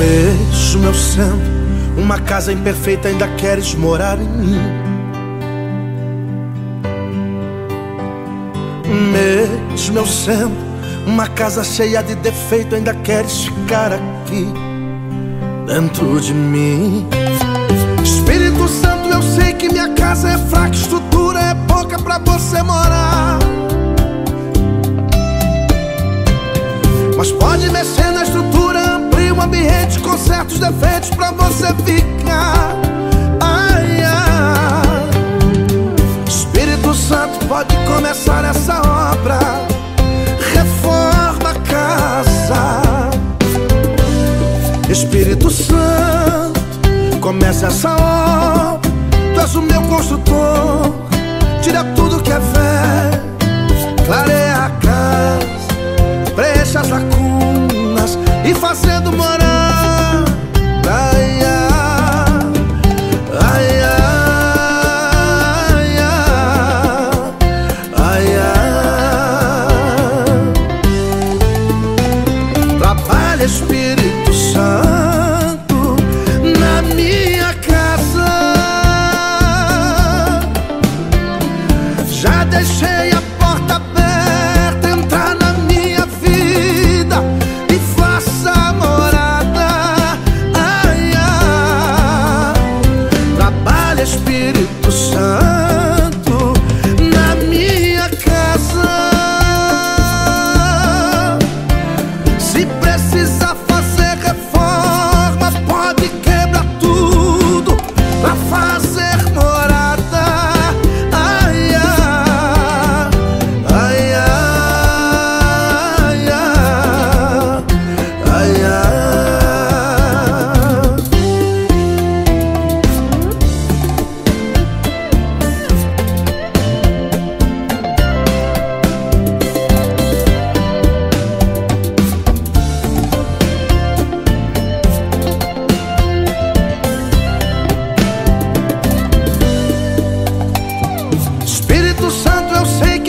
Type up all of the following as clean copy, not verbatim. mesmo eu sendo uma casa imperfeita, ainda queres morar em mim. Mesmo eu sendo uma casa cheia de defeito, ainda queres ficar aqui dentro de mim. Espírito Santo, eu sei que minha casa é fraca, estrutura é pouca pra você morar, mas pode mexer na estrutura, amplia o ambiente, conserta os defeitos pra você ficar. Ai, ai. Espírito Santo, pode começar essa obra, reforma a casa. Espírito Santo, começa essa obra, tu és o meu construtor, tira tudo que é velho, clareia a casa, preencha as lacunas e fazendo morar. Ai, ai, ai, ai, ai. Trabalha, Espírito Santo, na minha casa. Já deixei a porta aberta, entrar na minha Espírito Santo, na minha casa. Se precisar fazer reforma, pode quebrar tudo pra fazer morada. Ai, ai, ai, ai, ai, ai.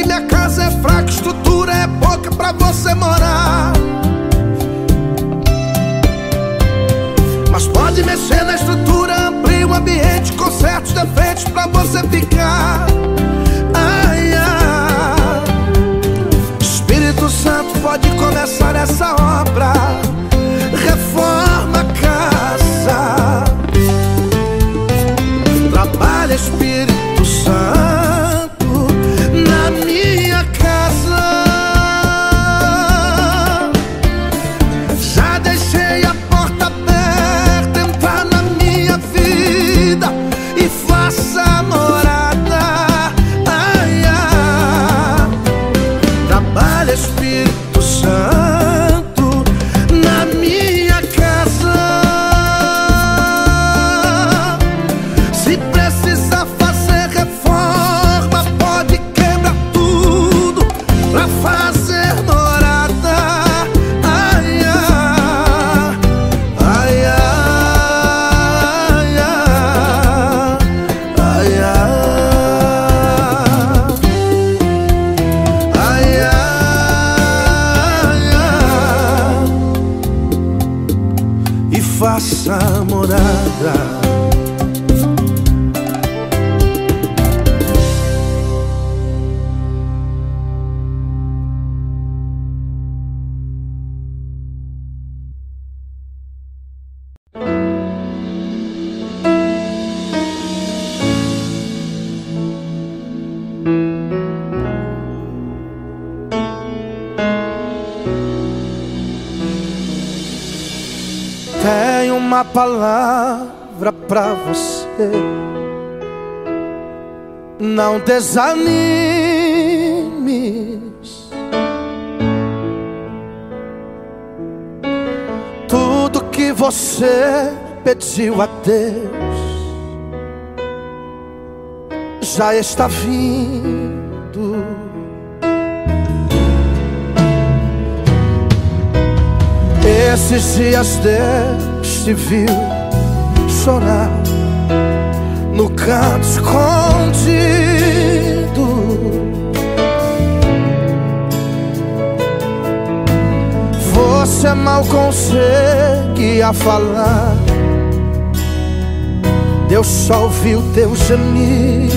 Minha casa é fraca, estrutura é pouca pra você morar, mas pode mexer na estrutura, amplia o ambiente, conserta os defeitos pra você ficar. Ai, ai. Espírito Santo, pode começar essa obra, reforma a casa. Trabalha, Espírito Santo, Espírito Santo, na minha casa. Se precisar fazer reforma, pode quebrar tudo pra fazer morada. Ai, ai, ai, ai, ai, ai. Faça morada. Tenho uma palavra pra você, não desanimes. Tudo que você pediu a Deus já está vindo. Esses dias Deus te viu chorar no canto escondido. Você ainda mal conseguia falar, Deus só ouviu teu gemido.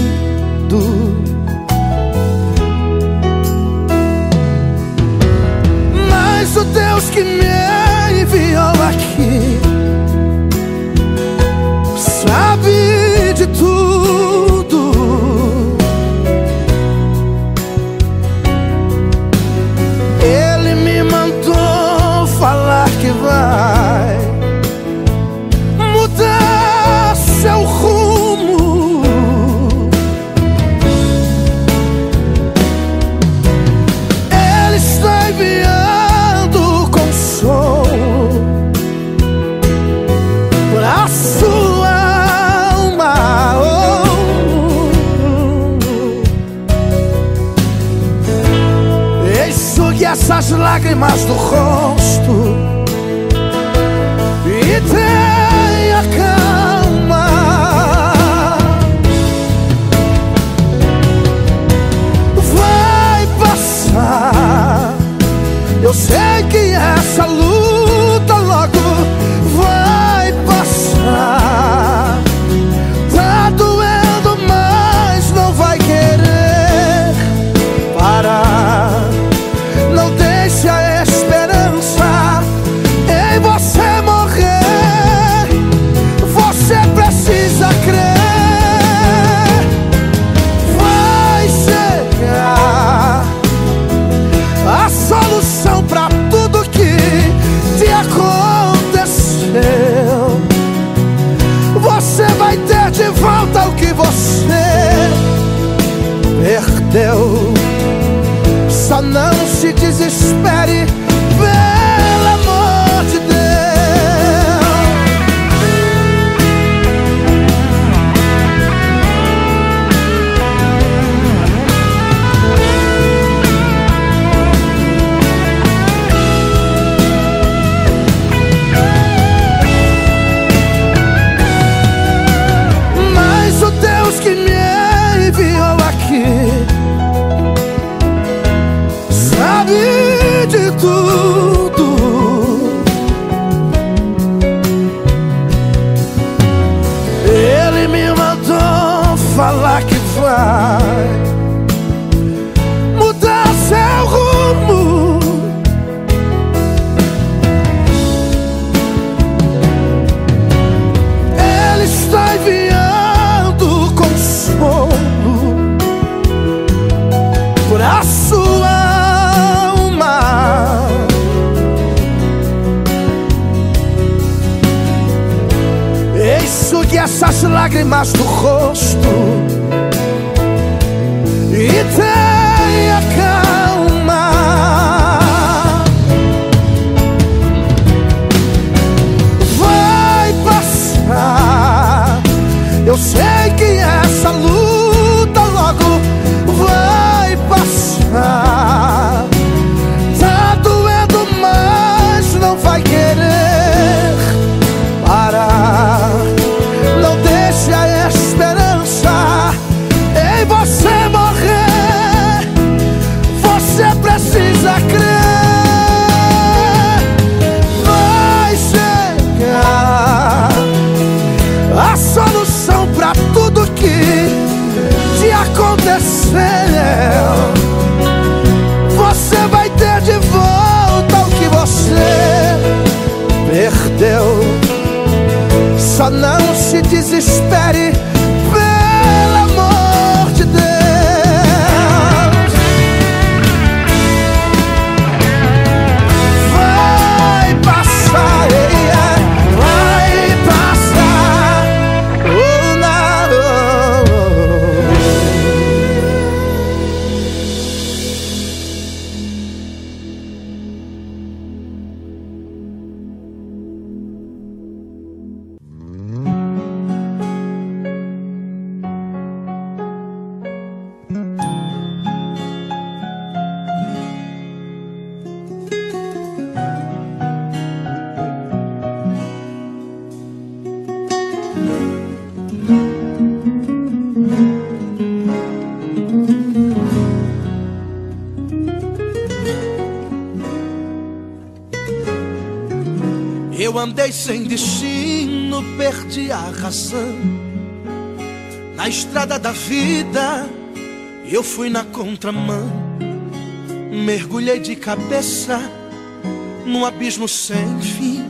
Mas o Deus que me enviou aqui sabe de tudo. Ele me mandou falar que vai mudar seu rumo. Ele está enviando consolo para sua alma. Enxugue essas lágrimas do rosto e tenha calma. Vai passar, eu sei que essa luta logo vai passar. Tá doendo, mas não vai querer parar. Não deixe a esperança em você morrer. Você precisa crer. Vai chegar a solução pra tudo que te aconteceu. Você vai ter de volta o que você perdeu. Só não se desespere, pelo amor de Deus. Mas o Deus que me enviou aqui sabe de tudo. Ele me mandou falar que vai mudar seu rumo. Ele está enviando consolo para sua alma. Enxugue essas lágrimas do rosto e tenha calma. Vai passar, eu sei que essa luta logo vai passar. Tá doendo, mas não vai querer parar. Não deixe a esperança Eu andei sem destino, perdi a razão. Na estrada da vida, eu fui na contramão. Mergulhei de cabeça num abismo sem fim.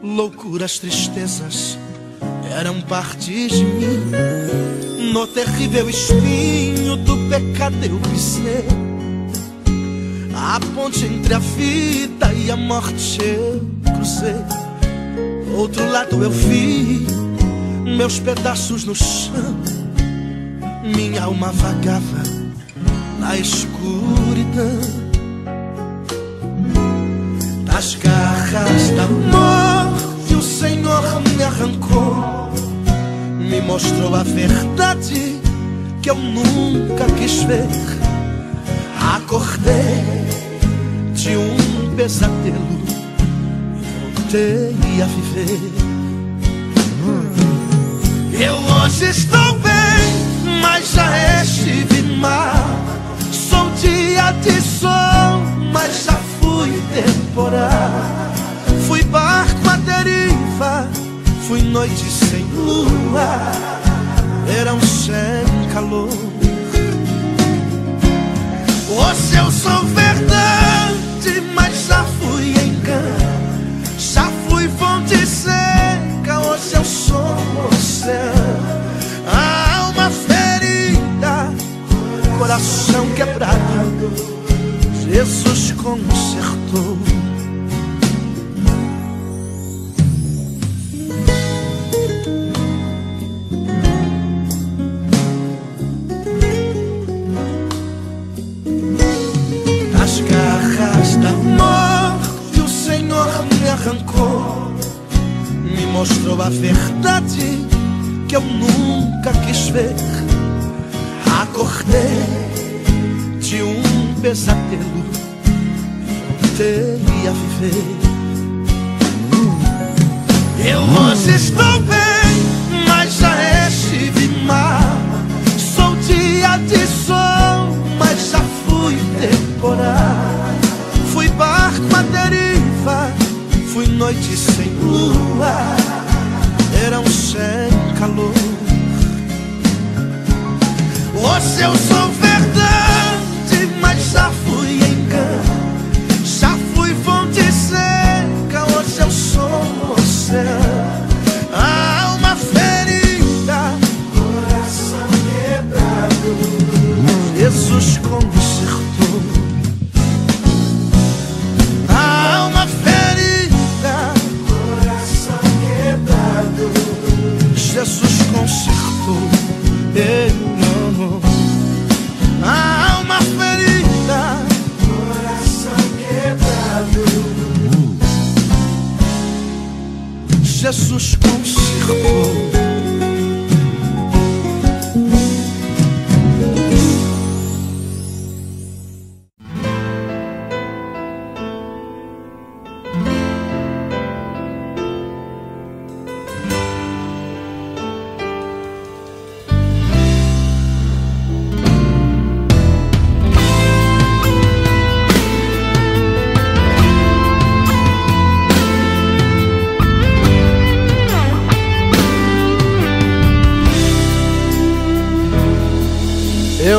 Loucuras, tristezas eram partes de mim. No terrível espinho do pecado eu pisei. A ponte entre a vida e a morte eu cruzei. Outro lado eu vi meus pedaços no chão. Minha alma vagava na escuridão. Das garras da morte o Senhor me arrancou. Me mostrou a verdade que eu nunca quis ver. Acordei de um pesadelo e voltei a viver. Eu hoje estou bem, mas já estive mal. Sou dia de sol, mas já fui temporal. Fui barco à deriva, fui noite sem lua, verão sem calor. Hoje eu sou verdade, mas já fui engano. Já fui fonte seca, hoje eu sou oceano. A alma ferida, coração quebrado, Jesus consertou. Das garras da morte o Senhor me arrancou. Me mostrou a verdade que eu nunca quis ver. Acordei de um pesadelo, voltei a viver. Eu hoje estou bem, mas já estive mal. Sou dia de sol, mas já fui temporal. Fui barco à deriva, fui noite sem lua, verão sem calor. Hoje eu sou verdade, mas já fui engano. Já fui fonte seca, hoje eu sou oceano. A alma ferida, coração quebrado, Jesus consertou. A alma ferida, coração quebrado, Jesus consertou. A alma ferida, Jesus consertou.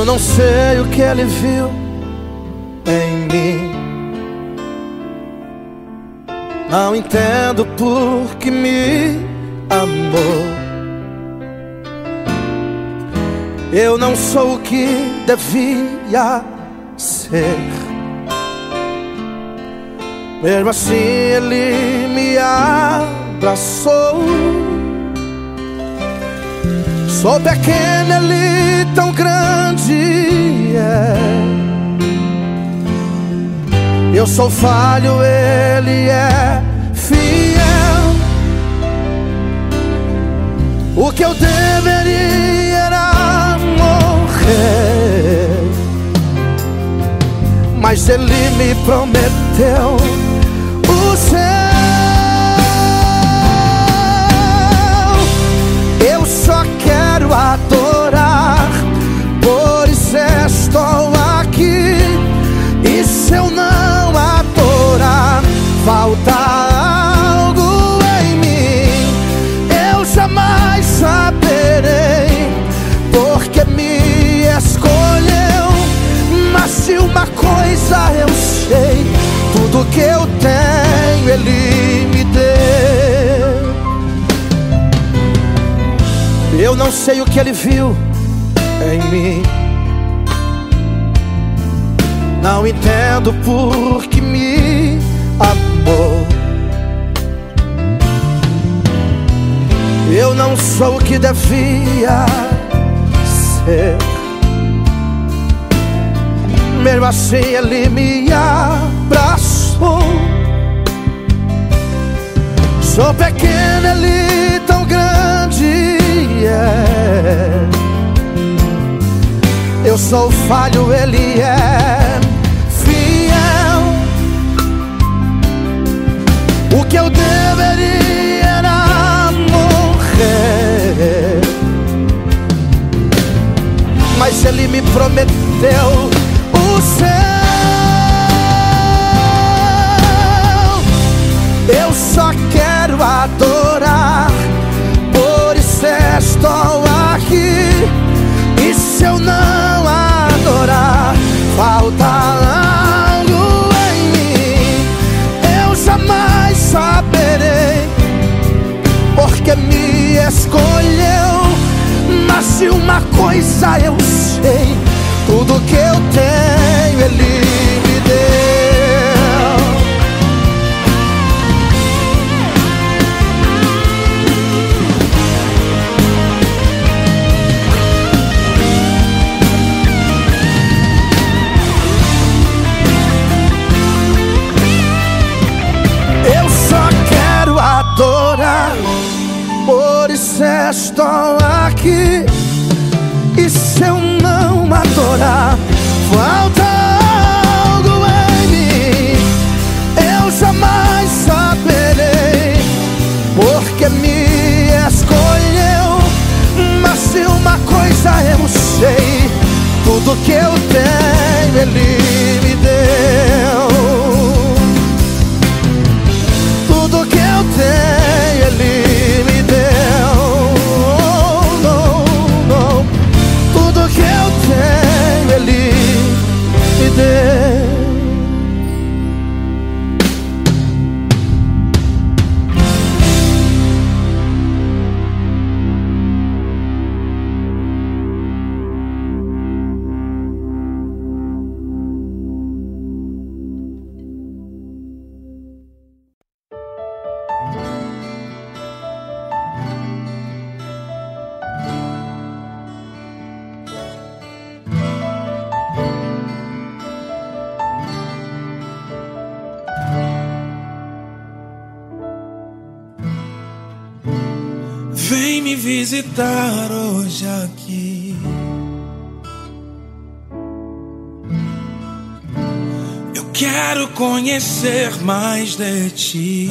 Não sei o que ele viu em mim. Não entendo por que me amou. Eu não sou o que devia ser. Mesmo assim ele me abraçou. Sou pequeno, ele tão grande é. Eu sou falho, ele é fiel. O que eu deveria era morrer, mas ele me prometeu o céu. Eu só quero adorar, por isso estou aqui. E se eu não adorar, falta algo sei o que ele viu em mim. Não entendo por que me amou. Eu não sou o que devia ser. Mesmo assim ele me abraçou. Sou pequeno, ele tão grande é. Eu sou falho, ele é fiel. O que eu deveria era morrer, mas ele me prometeu o céu. Eu só quero adorar, por isso estou aqui. E se eu não adorar, falta algo em mim. Eu jamais saberei porque me escolheu, mas de uma coisa eu sei: tudo que eu tenho ele me deu. Eu só quero adorar, por isso estou aqui. E se eu não adorar, falta algo em mim. Eu jamais saberei porque me escolheu, mas se uma coisa eu sei: tudo que eu tenho ele me deu. Tudo que eu tenho ele me deu. Visitar hoje aqui, eu quero conhecer mais de ti.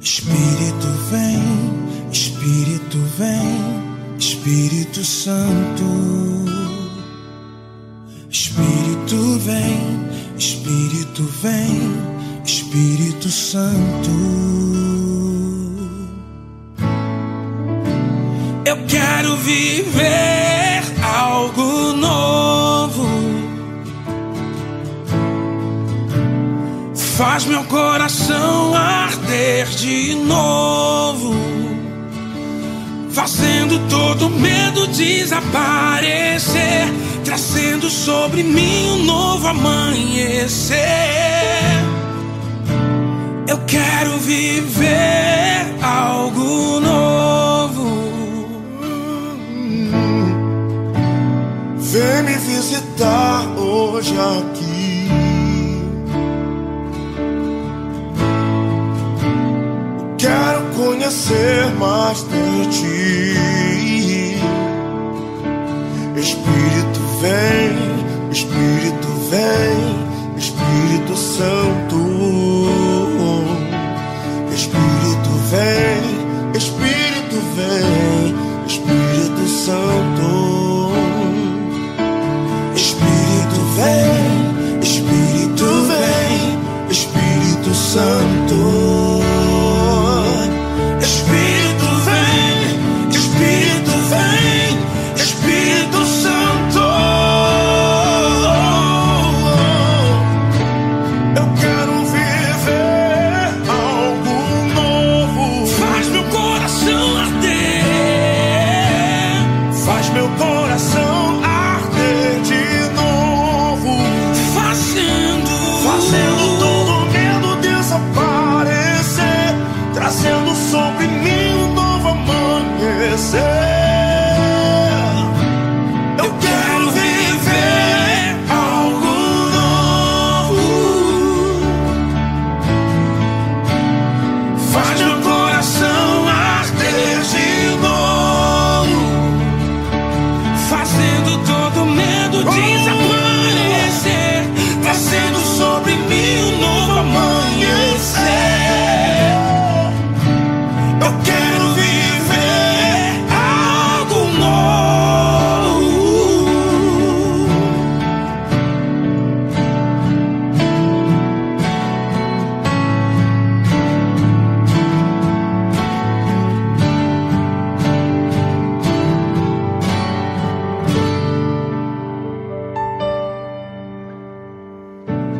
Espírito vem, Espírito vem, Espírito Santo. Espírito vem, Espírito vem, Espírito Santo. Eu quero viver algo novo. Faz meu coração arder de novo, fazendo todo medo desaparecer, trazendo sobre mim um novo amanhecer. Eu quero viver algo novo. Vem me visitar hoje aqui. Quero conhecer mais de ti. Espírito vem, Espírito vem, Espírito Santo. Espírito vem, Espírito vem, Espírito Santo. Vem, Espírito vem, Espírito Santo. Espírito vem, Espírito vem, Espírito Santo.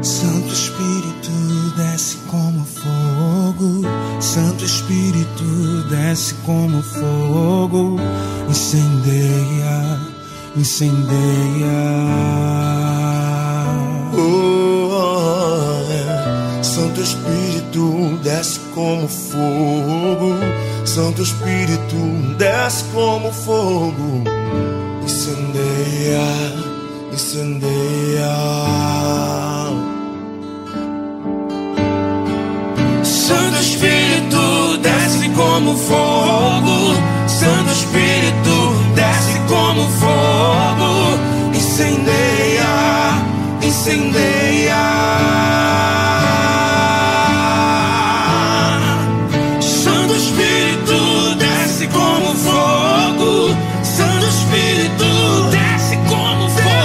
Santo Espírito, desce como fogo. Santo Espírito, desce como fogo. Incendeia, incendeia. Santo Espírito, desce como fogo. Santo Espírito, desce como fogo. Incendeia, incendeia. Santo Espírito, desce como fogo. Santo Espírito, desce como fogo. Incendeia, incendeia. Santo Espírito, desce como fogo. Santo Espírito, desce como fogo.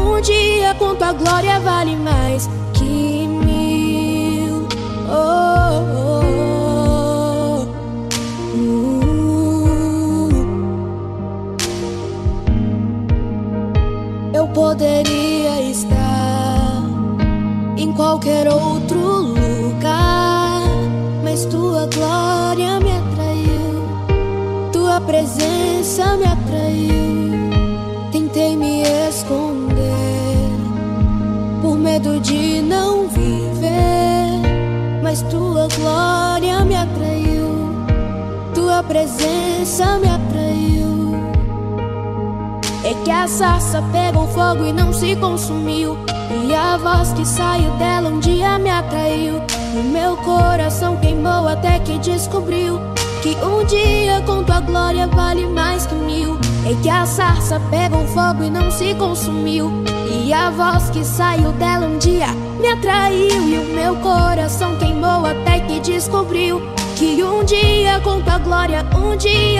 Um dia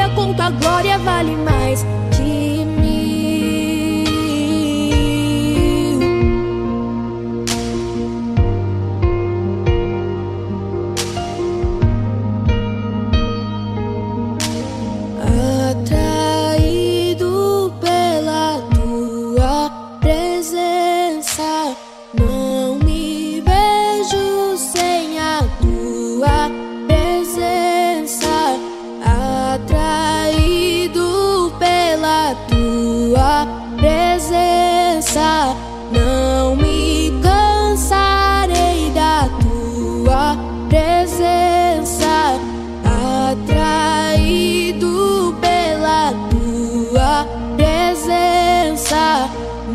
alegria com tua glória vale mais que mil. Atraído pela tua presença, não me vejo sem a tua presença. Atraído pela tua presença, não me cansarei da tua presença. Atraído pela tua presença,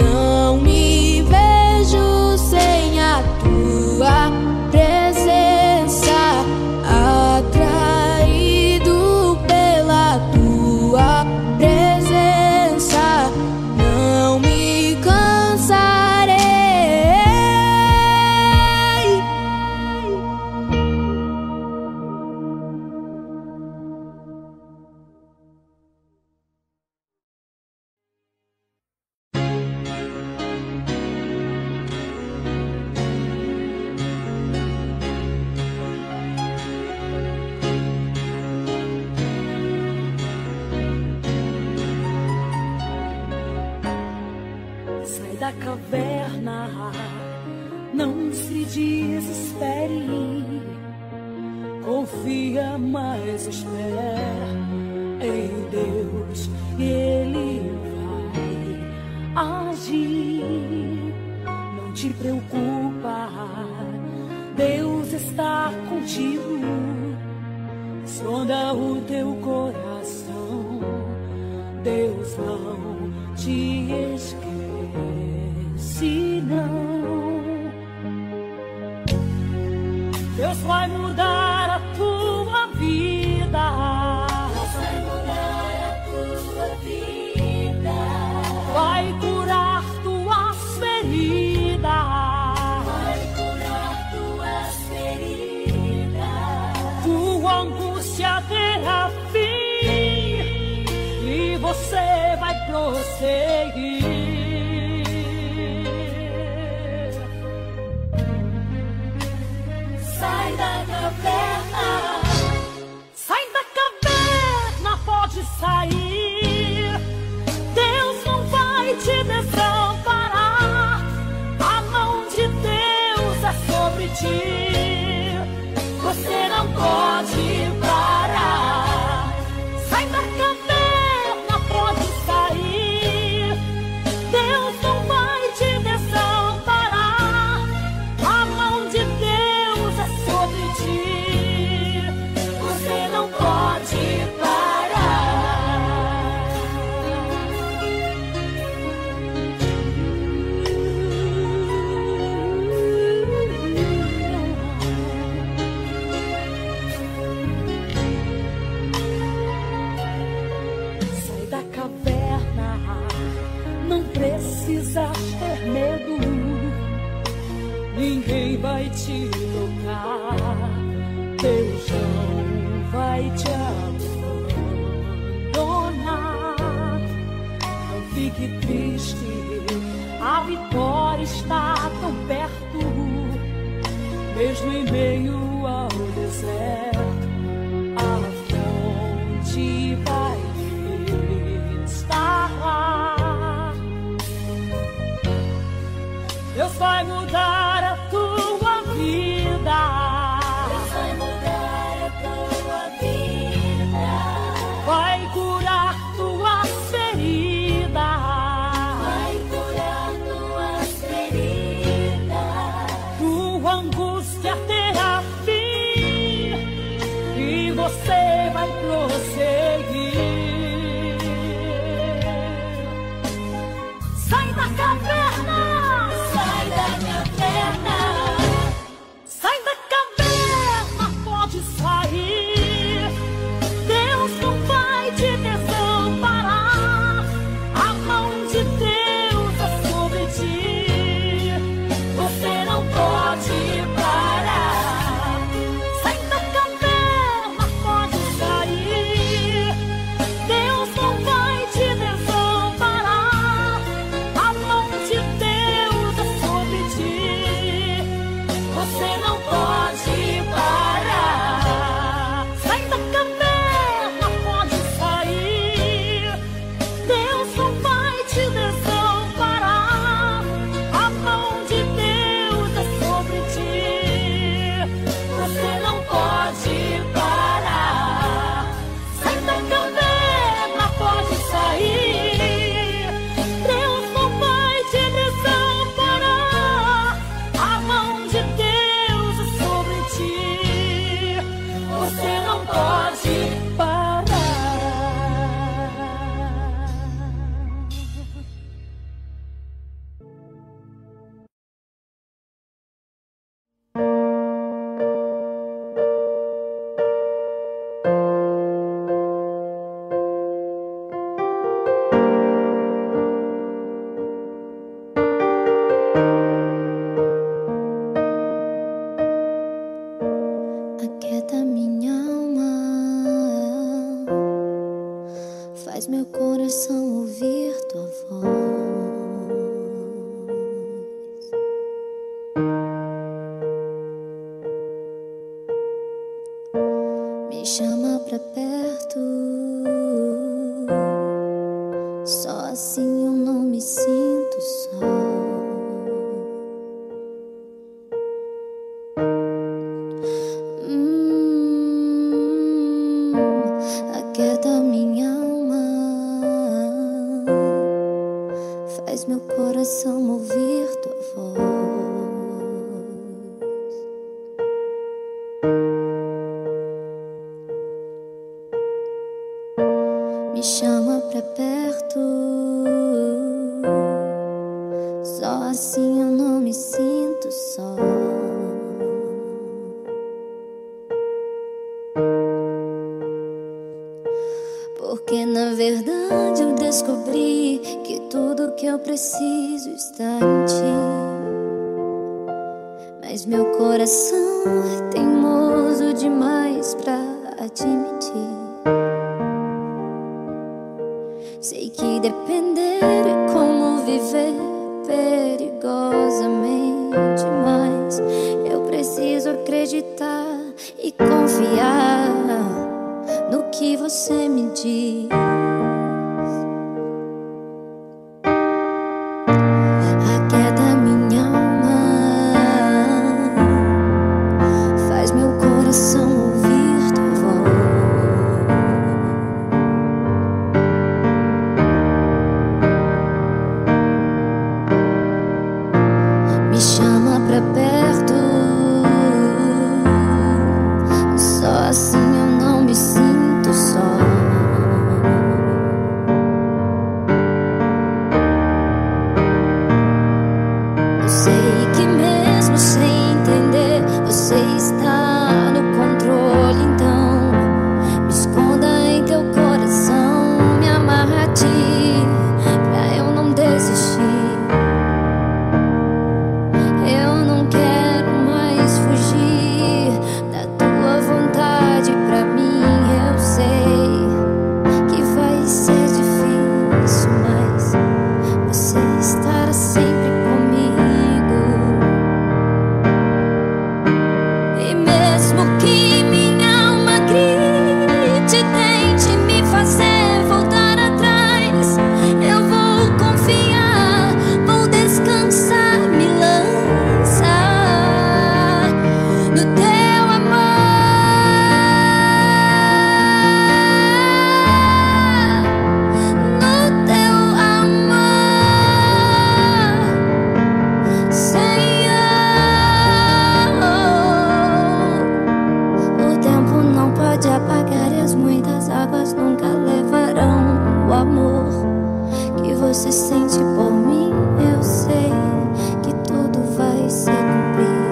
não me vejo sem a tua presença. Da caverna, não se desespere, confia, mas espera em Deus e Ele vai agir. Não te preocupa, Deus está contigo, sonda o teu coração, Deus não te esquece. Se não, Deus vai mudar a tua vida. Deus vai mudar a tua vida. Vai curar tuas feridas. Vai curar tuas feridas. Tua angústia terá fim e você vai prosseguir. Sai da caverna, sai da caverna, pode sair. Deus não vai te desamparar, a mão de Deus é sobre ti, você não pode parar. Sai da caverna, pode sair. Deus não vai te desamparar, a mão de Deus você não pode parar. Sai da caverna, não precisa ter medo, ninguém vai te tocar. Deus não vai te abandonar. Não fique triste, a vitória está tão perto. Mesmo em meio ao deserto, a fonte vai estar lá. Deus vai mudar a tua vida. Você vai prosseguir. Faz meu coração ouvir tua voz. Me chama pra perto, só assim eu não me sinto só. Aquieta minha alma. Faz meu coração ouvir tua voz. Me chama pra perto, só assim eu não me sinto só. Porque na verdade eu descobri que tudo que eu preciso está em ti. Mas meu coração é teimoso demais pra admitir. Sei que depender é como viver perigosamente, mas eu preciso acreditar e confiar no que você me diz. Aquieta minha alma, faz meu coração ouvir tua voz. Me chama pra perto, só assim eu não me sinto só. Eu sei que mesmo sem entender, você está no controle. Então me esconda em teu coração, me amarra a ti, pra eu não desistir. Eu não quero mais fugir da tua vontade pra mim. Você sente por mim, eu sei que tudo vai se cumprir.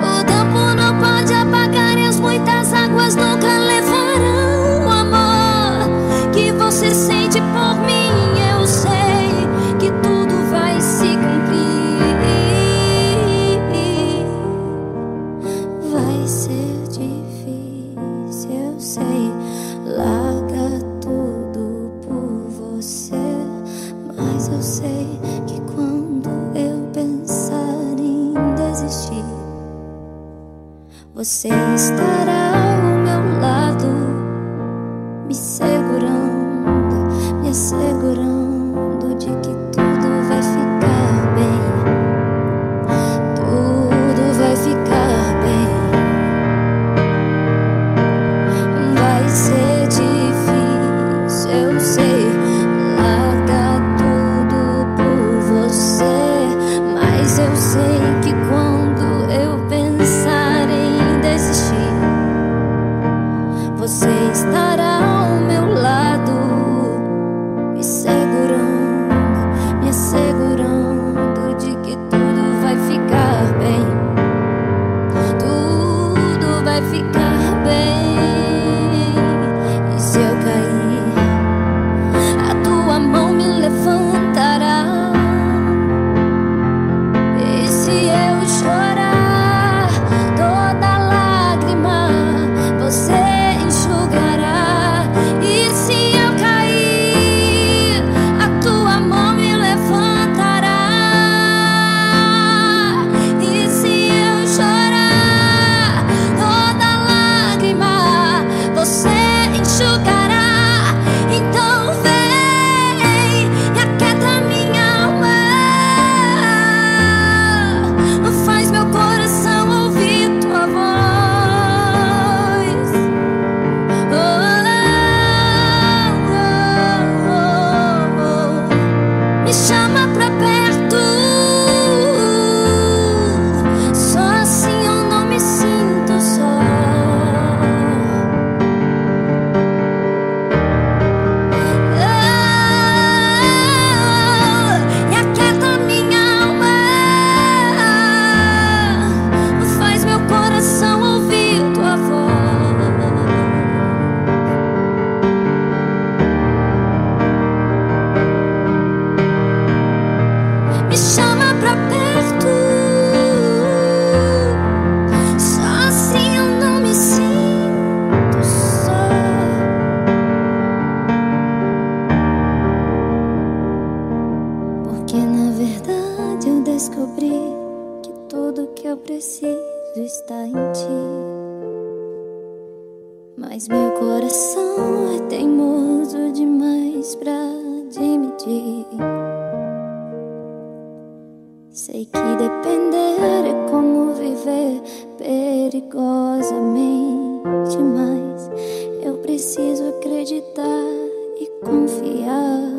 O tempo não pode apagar e as muitas águas nunca levarão o amor que você sente por mim, eu sei que tudo vai se cumprir. Vai ser difícil, eu sei, larga tudo por você, mas eu sei que quando eu pensar em desistir, você estará ao meu lado, me segurando, me assegurando de que tudo vai ficar bem, tudo vai ficar bem. Vai ser difícil, eu sei, larga tudo por você, mas eu sei que quando eu pensar em desistir, você estará ao meu lado, me segurando, me assegurando de que tudo vai ficar bem, tudo vai ficar bem. Se eu cair, a tua mão me levantará. E se eu chorar, toda lágrima você enxugará. Mas meu coração é teimoso demais pra admitir. Sei que depender é como viver perigosamente, mas eu preciso acreditar e confiar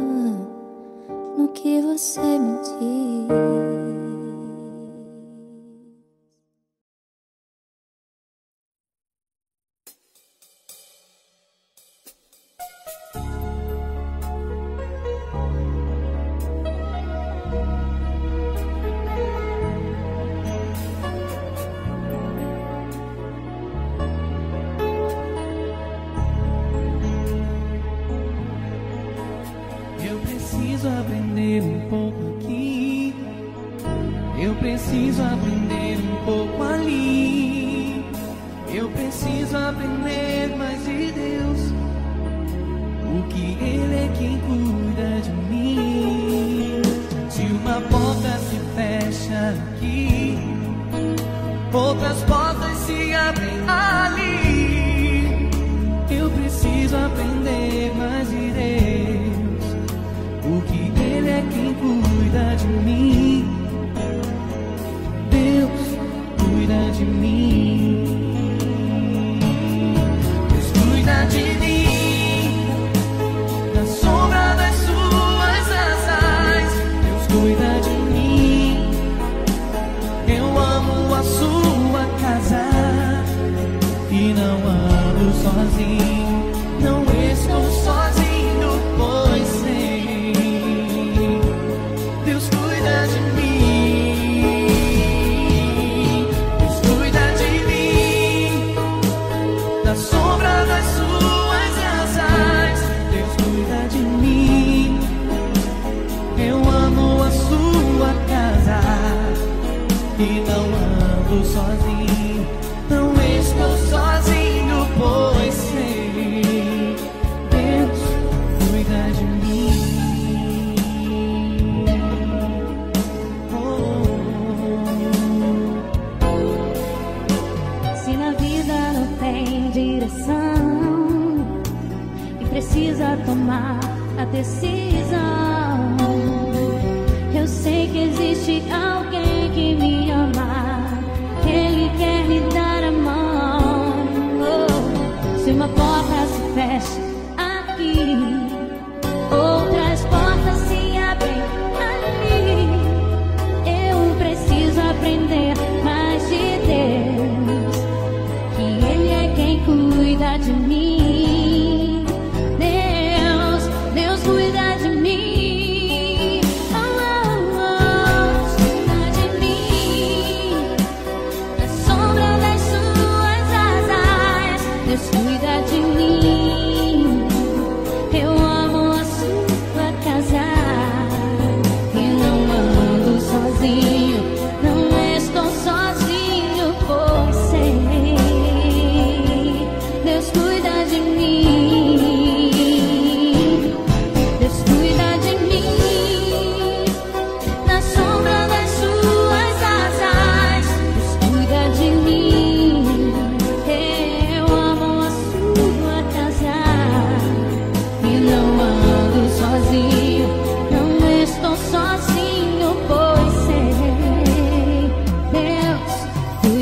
no que você me diz.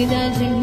Cuida de mim.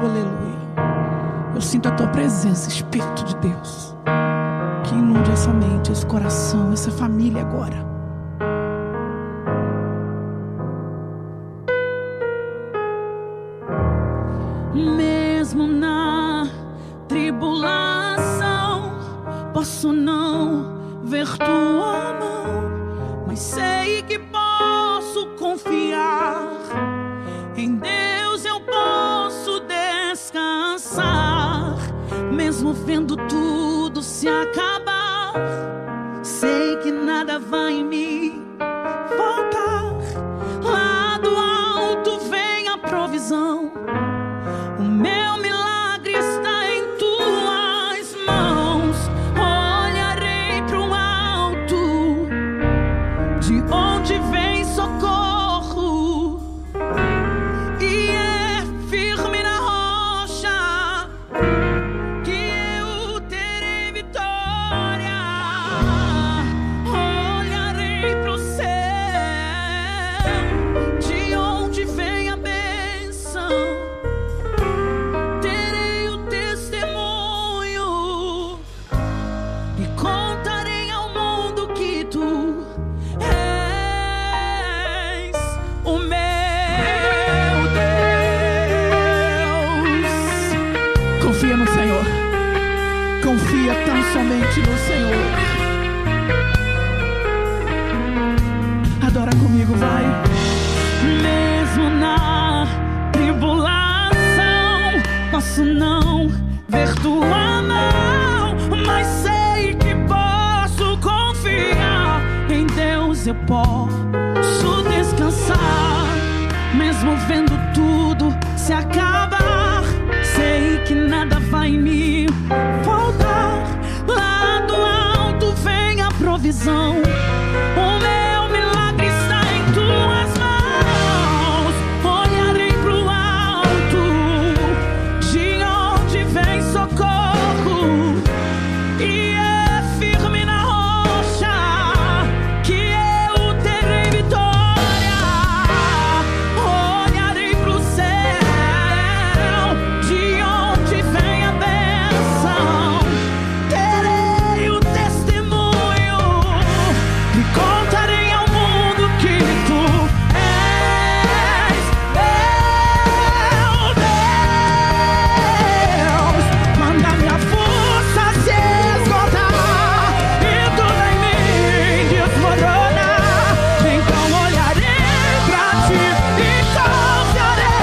Oh, aleluia. Eu sinto a tua presença, Espírito de Deus, que inunde essa mente, esse coração, essa família agora. Mesmo na tribulação, posso não ver tua mão, mas sei que posso confiar em Deus. Eu posso descansar, mesmo vendo tudo se acabar. Sei que nada vai me faltar. Lá do alto vem a provisão. O meu milagre está em tuas mãos. Olharei para o alto, de onde vem socorro, e é firme na rocha que eu terei vitória. Olharei para o céu, de onde vem a bênção. Confia no Senhor, confia tão somente no Senhor. Adora comigo, vai. Mesmo na tribulação, posso não ver tua mão, mas sei que posso confiar em Deus. Eu posso descansar, mesmo vendo tudo se acabar. Sei que nada vai me faltar. Lá do alto vem a provisão. O meu milagre está em tuas mãos. Olharei pro alto, de onde vem socorro, e é firme na rocha que eu terei vitória. Olharei pro céu, de onde vem a bênção. Terei o testemunho e contarei ao mundo que tu és meu Deus. Manda minha força se esgotar e tudo em mim desmoronar. Então olharei pra ti e confiarei em teu amor. Irei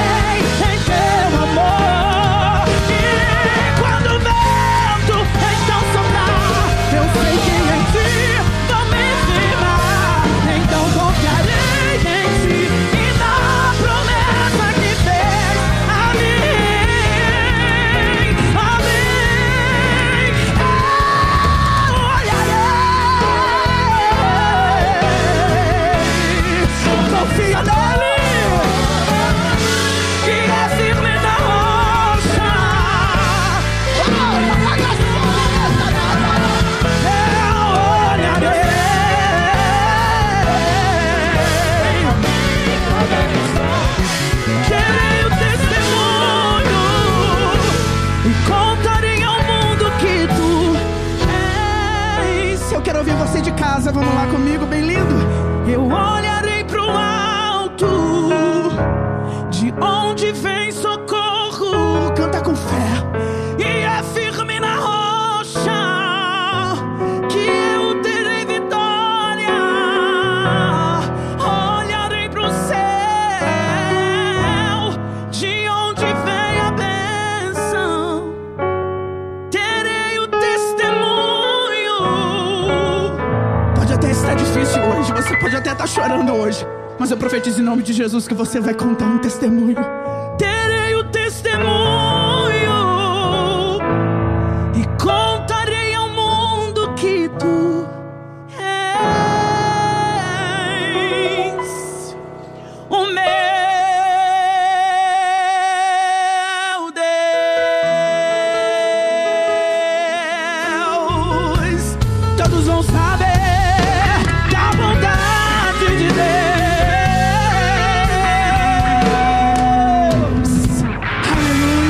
quando o vento então soprar. Eu sei que em ti vou me firmar. Então confiarei em ti e na promessa que fez a mim. Amém. Eu olharei. Confia nele, que é firme na rocha. Eu olharei. Terei o testemunho e contarei ao mundo que tu és. Eu quero ouvir você de casa, vamos lá comigo, bem lindo. Eu olharei pro alto, de onde vem socorro. Canta com fé. E é firme na rocha que eu terei vitória. Olharei pro céu, de onde vem a bênção. Terei o testemunho. Pode até estar difícil hoje, você pode até estar chorando hoje, mas eu profetizo em nome de Jesus que você vai contar um testemunho. Terei o testemunho e contarei ao mundo que tu és o meu Deus. Todos vão saber da bondade de Deus. Aleluia.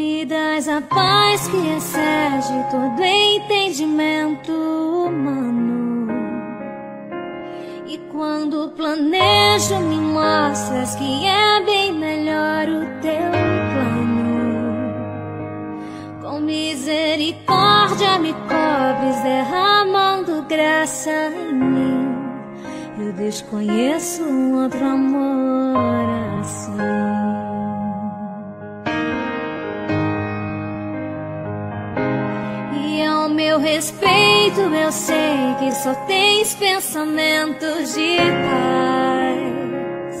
Me dás a paz que excede todo entendimento humano. E quando planejo, me mostras que é bem melhor o teu plano. Com misericórdia me cobres, derramando graça em mim. Eu desconheço outro amor assim. Meu respeito, eu sei que só tens pensamentos de paz.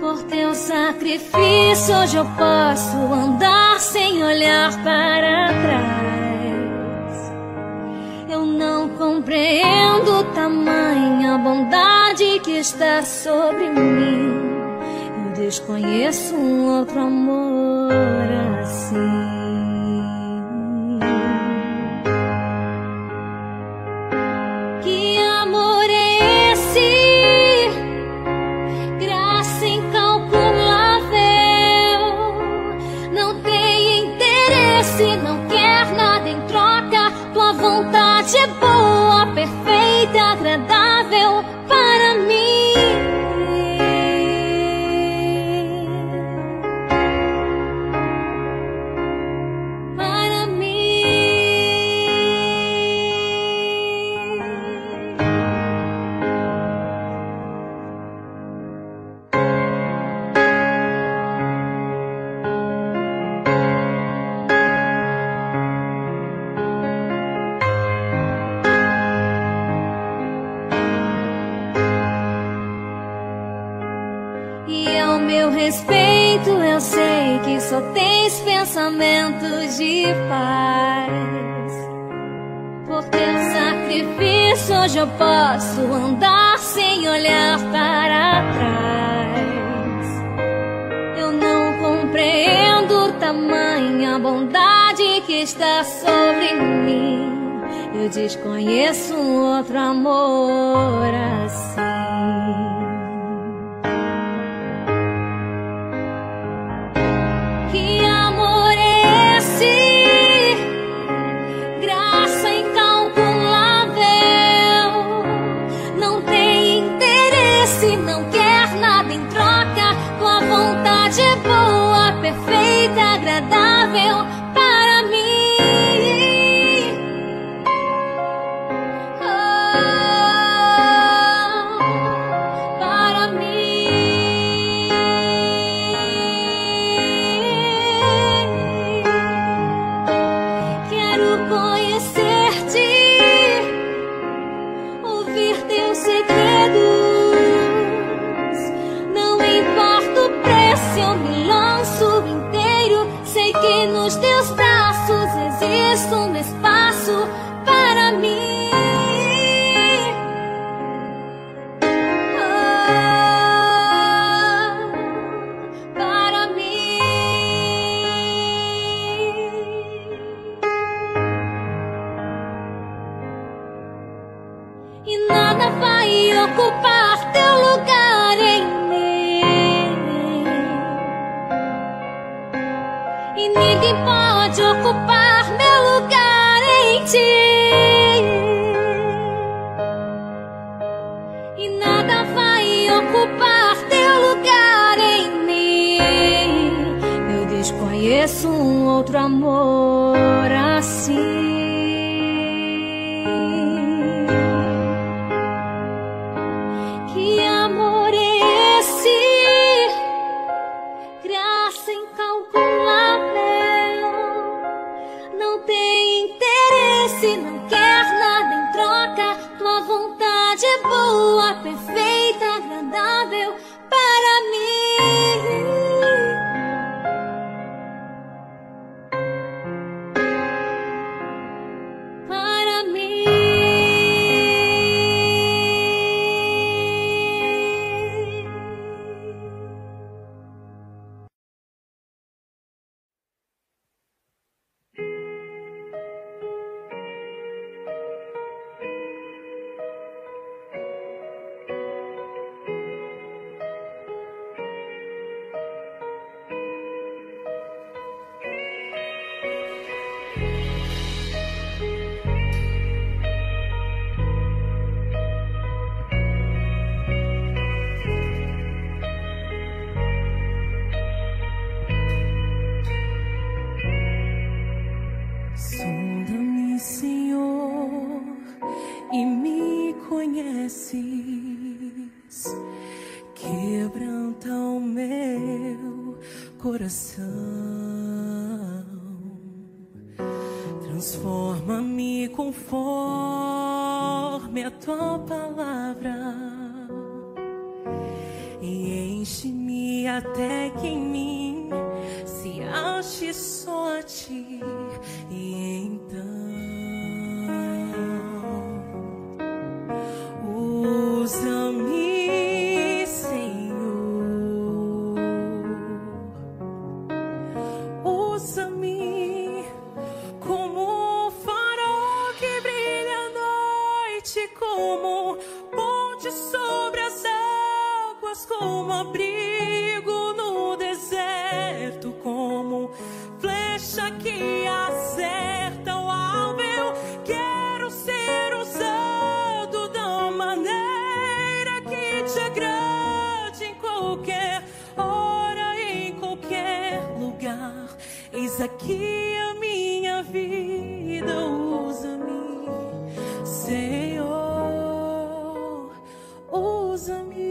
Por teu sacrifício hoje eu posso andar sem olhar para trás. Eu não compreendo tamanha bondade que está sobre mim. Eu desconheço outro amor assim. Agradável para mim, para mim. Respeito, eu sei que só tens pensamentos de paz. Por teu sacrifício hoje eu posso andar sem olhar para trás. Eu não compreendo tamanha bondade que está sobre mim. Eu desconheço um outro amor assim. Perfeita, agradável para mim. Oh, para mim. Quero conhecer-te, ouvir teus segredos. Não importa o preço, eu me lanço. Sei que nos teus braços existe um espaço para mim. Oh, para mim. E nada vai ocupar teu lugar em mim. E ninguém pode ocupar meu lugar em ti. E nada vai ocupar teu lugar em mim. Eu desconheço um outro amor assim. Que amor é esse? Graça incalculável. Não quer nada em troca, tua vontade é boa, perfeita, agradável para mim. Para mim. Sonda-me, Senhor, e me conheces, quebranta o meu coração, transforma-me conforme a tua palavra e enche-me até que em mim se ache só a ti. E então usa-me, Senhor, usa-me como um farol que brilha à noite, como ponte sobre as águas, como abrigo no deserto, como flecha que acerta o alvo. Eu quero ser usado da maneira que te agrade, em qualquer hora, em qualquer lugar. Eis aqui a minha vida, usa-me, Senhor, usa-me.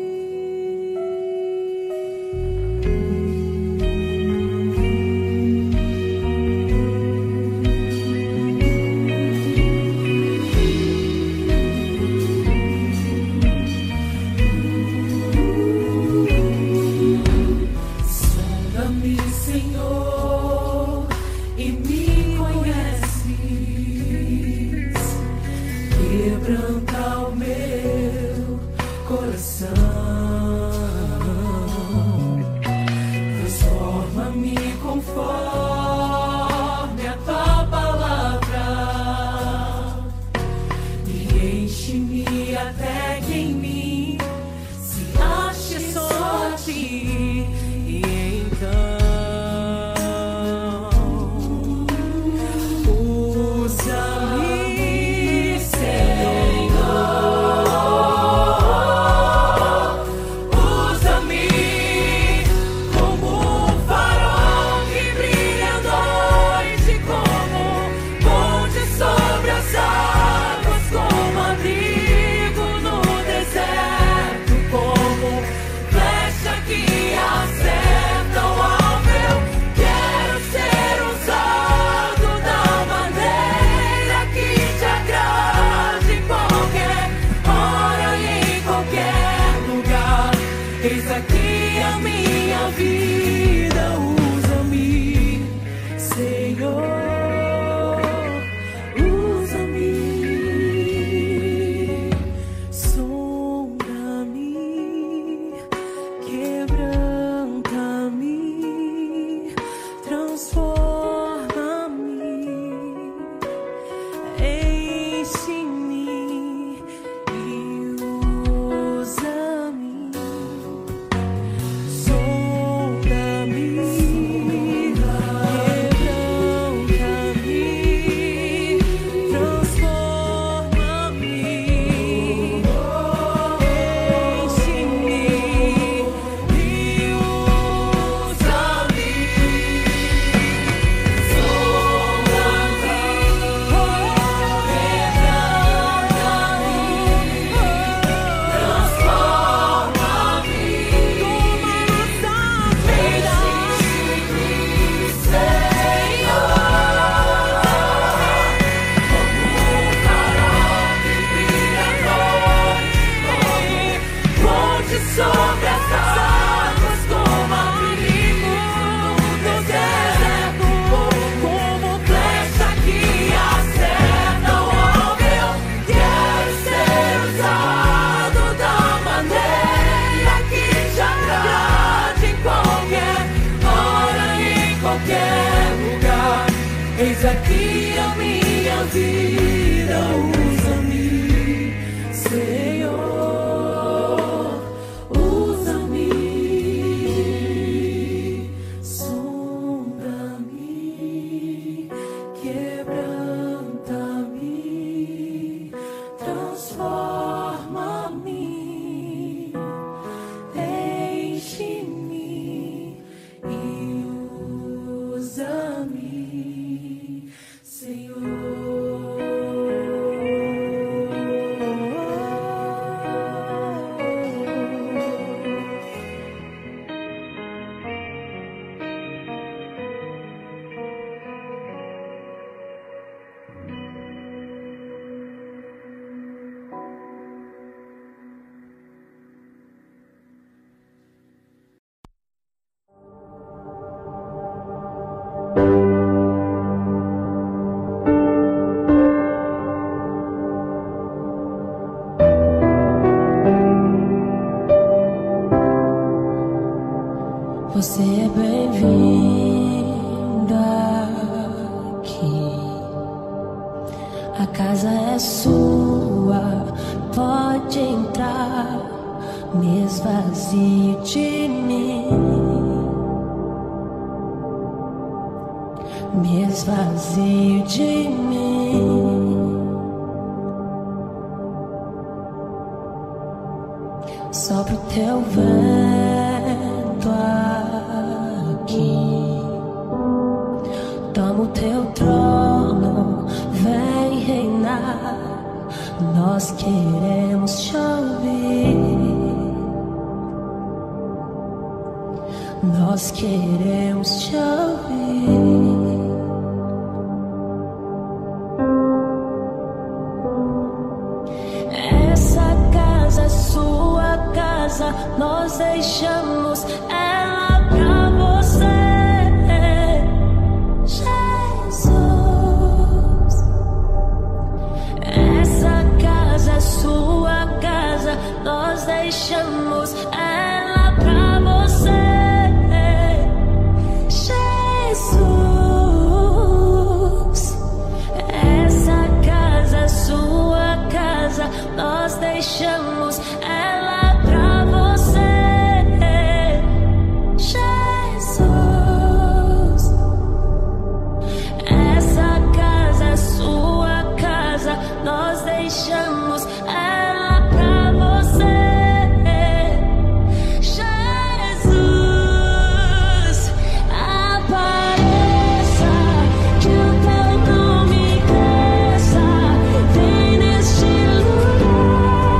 Yeah. Você é bem-vinda aqui. A casa é sua, pode entrar. Me esvazie de mim, me esvazie de mim. Sobre o teu vento aqui, toma o teu trono, vem reinar. Nós queremos te ouvir, nós queremos te ouvir. Nós deixamos ela pra você, Jesus. Essa casa é sua casa. Nós deixamos ela pra você, Jesus. Essa casa é sua casa. Nós deixamos ela. Nós deixamos ela pra você, Jesus. Apareça, que o teu nome cresça. Vem neste lugar,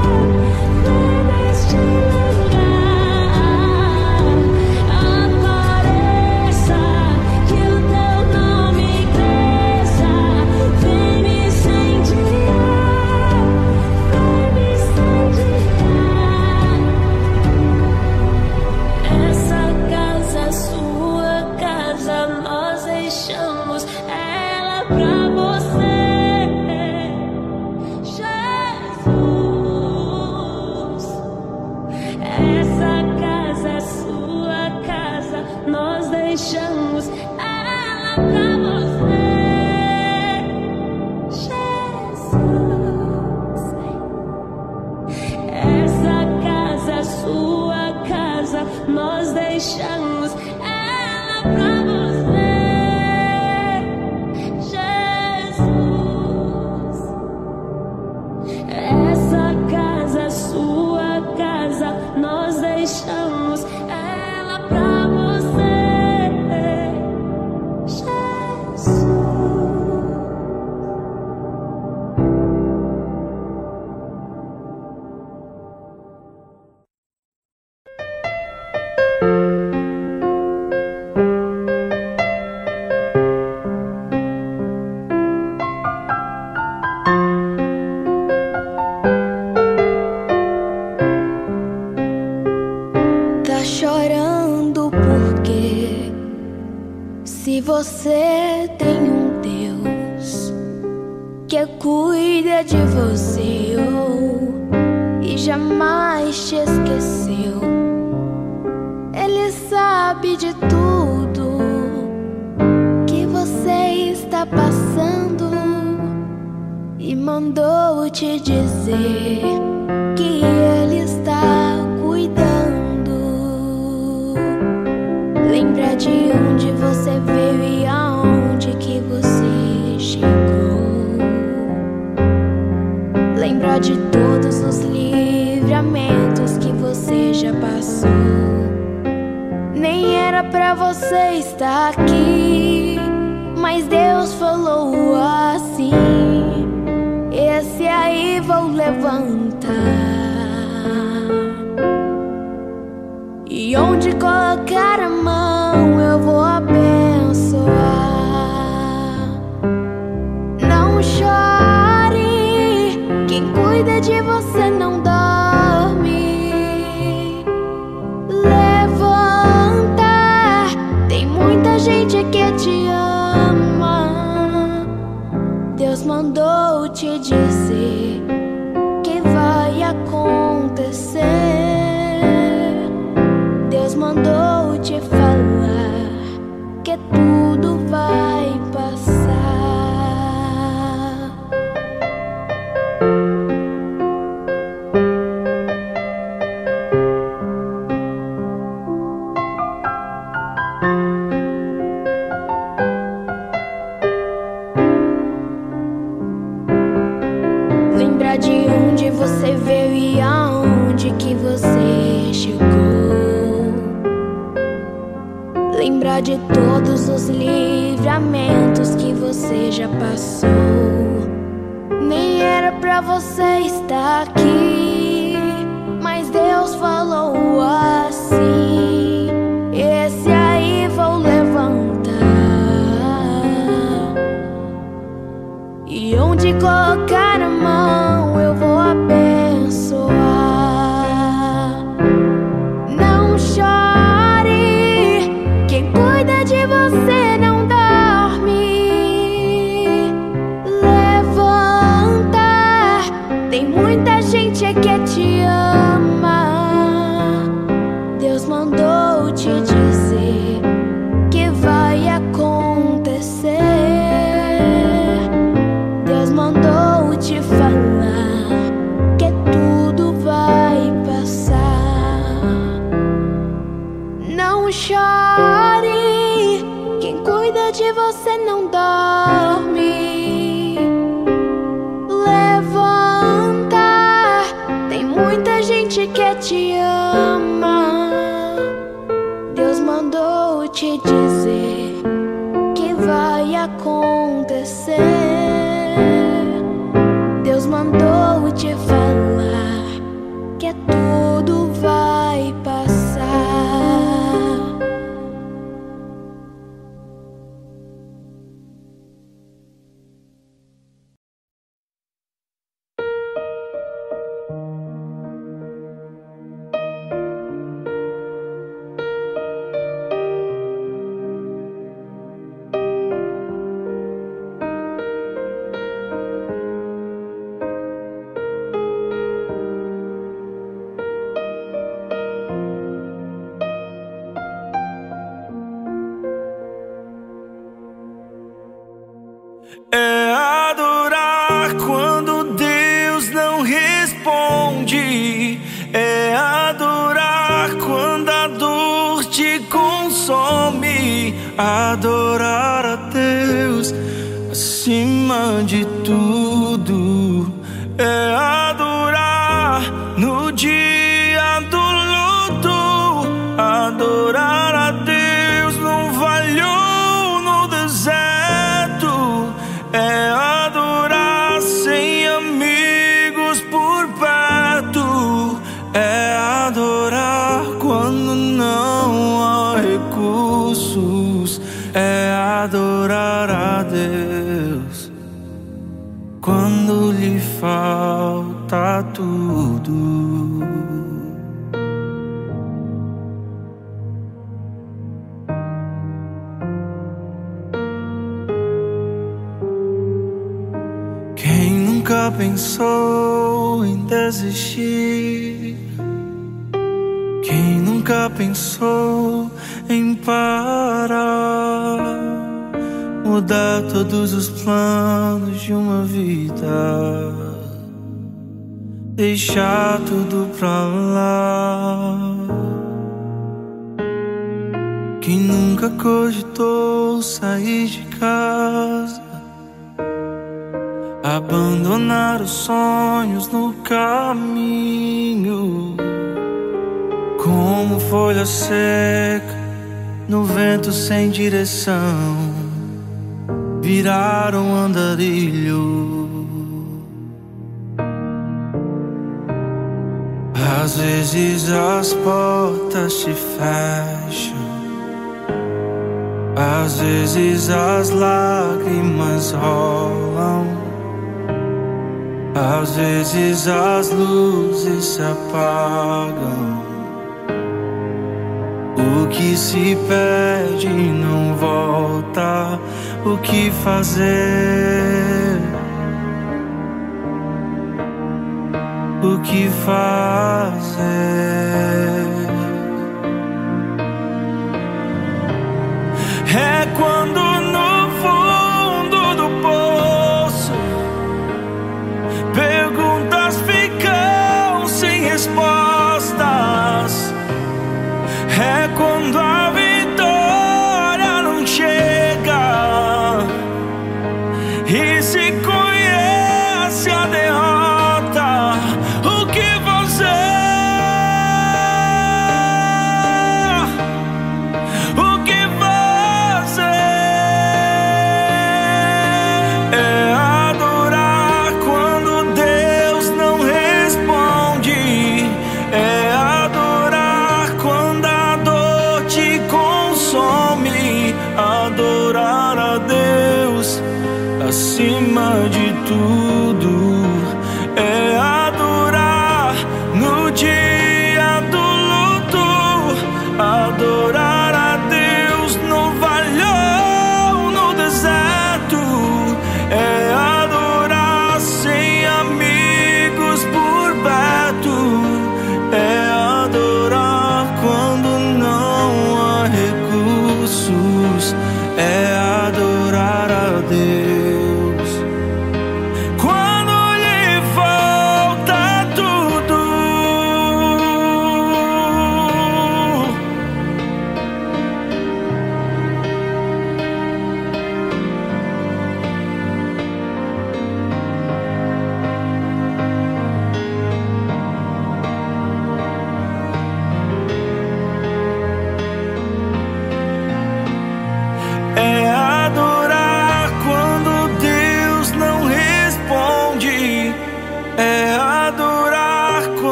vem neste lugar. Apareça, que o teu nome cresça. Vem me incendiar. Deixamos ela pra você, Jesus. Essa casa é sua casa. Nós deixamos ela pra você, Jesus. Essa casa é sua casa. Nós deixamos ela pra você. Você tem um Deus que cuida de você, oh, e jamais te esqueceu. Ele sabe de tudo que você está passando e mandou te dizer que Ele está cuidando. Lembra de onde você veio e aonde que você chegou. Lembra de todos os livramentos que você já passou. Nem era pra você estar aqui, mas Deus falou assim: esse aí vou levantar, e onde colocar a mão eu vou abrir. Não chore, quem cuida de você não dorme. Levanta, tem muita gente que te ama. Deus mandou te dizer que vai acontecer. Deus mandou te falar. lembrar de todos os livramentos que você já passou. Nem era pra você estar aqui, mas Deus falou assim: esse aí vou levantar, e onde colocar a mão eu vou abençoar. Te ama, Deus mandou te dizer que vai acontecer. Deus mandou te falar que tudo vai passar. Adorar a Deus acima de tudo é adorar no dia do luto. Adorar a Deus no vale ou no deserto é adorar sem amigos por perto, é adorar quando não há recursos, é adorar a Deus quando lhe falta tudo. Quem nunca pensou em desistir, quem nunca pensou em parar, mudar todos os planos de uma vida, deixar tudo pra lá. Quem nunca cogitou sair de casa, abandonar os sonhos no caminho, como folha seca no vento sem direção, virar um andarilho. Às vezes as portas se fecham, às vezes as lágrimas rolam, às vezes as luzes se apagam. O que se perde não volta, o que fazer? O que fazer? É quando no fundo do poço perguntas ficam sem respostas. É quando a vitória não chega e se conhece a derrota. O que fazer? O que fazer? acima de tudo é adorar no dia do luto, adorar a Deus no vale ou no deserto, é adorar sem amigos por perto, é adorar quando não há recursos, é adorar a Deus.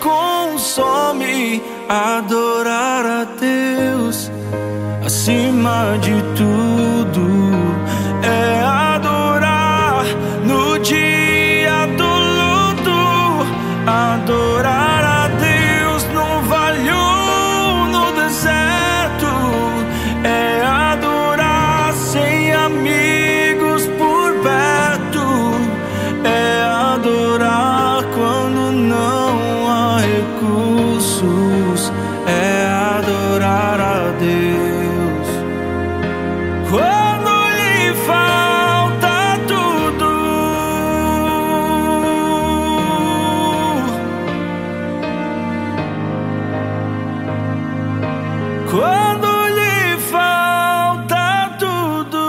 Consome, adorar a Deus acima de tudo é adorar no dia do luto, adorar a Deus no vale ou no deserto, é adorar sem amigos por perto, é adorar quando não há recursos, é adorar a Deus. Quando lhe falta tudo, quando lhe falta tudo.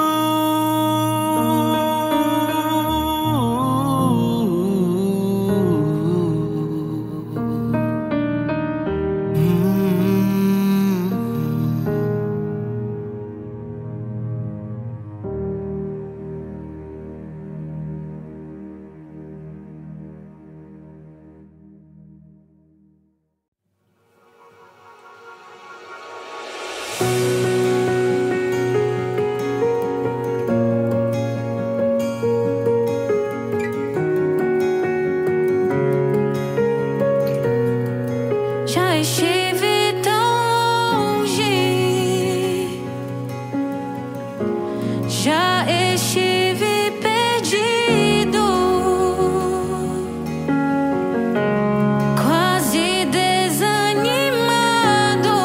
Quase desanimado,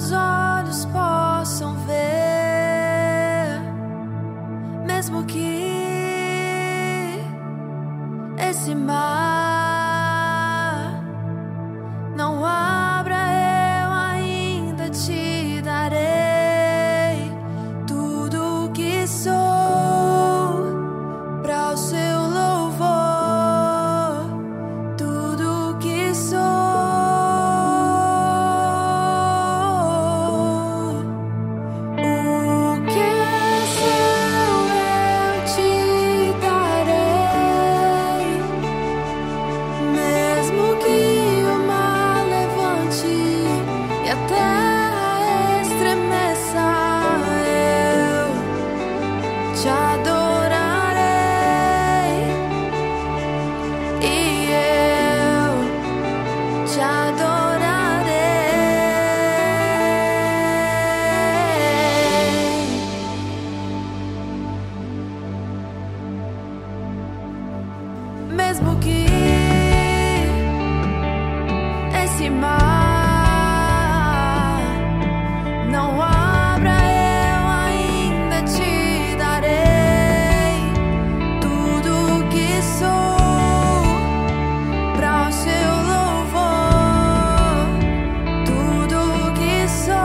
meus olhos possam ver, mesmo que esse mar não abra, eu ainda te darei tudo o que sou para o seu louvor, tudo o que sou. Mesmo que esse mar não abra, eu ainda te darei tudo o que sou para o seu louvor, tudo o que sou.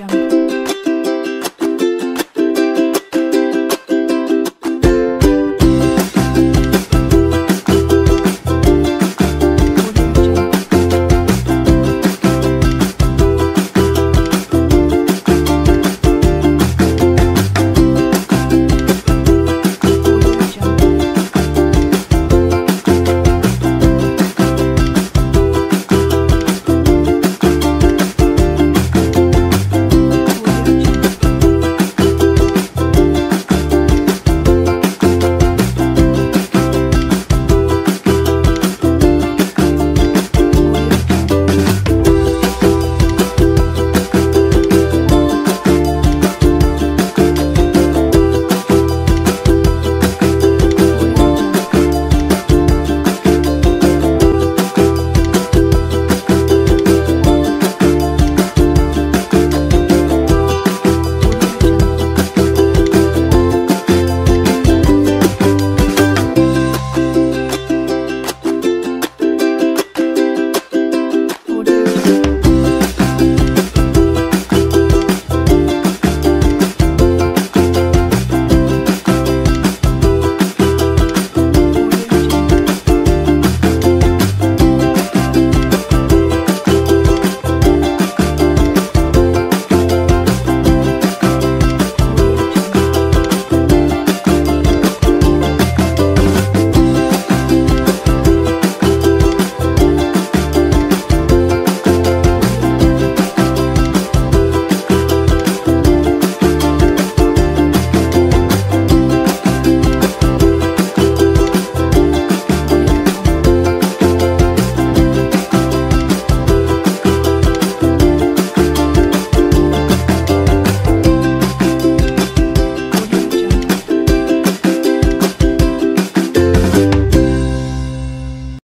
jump.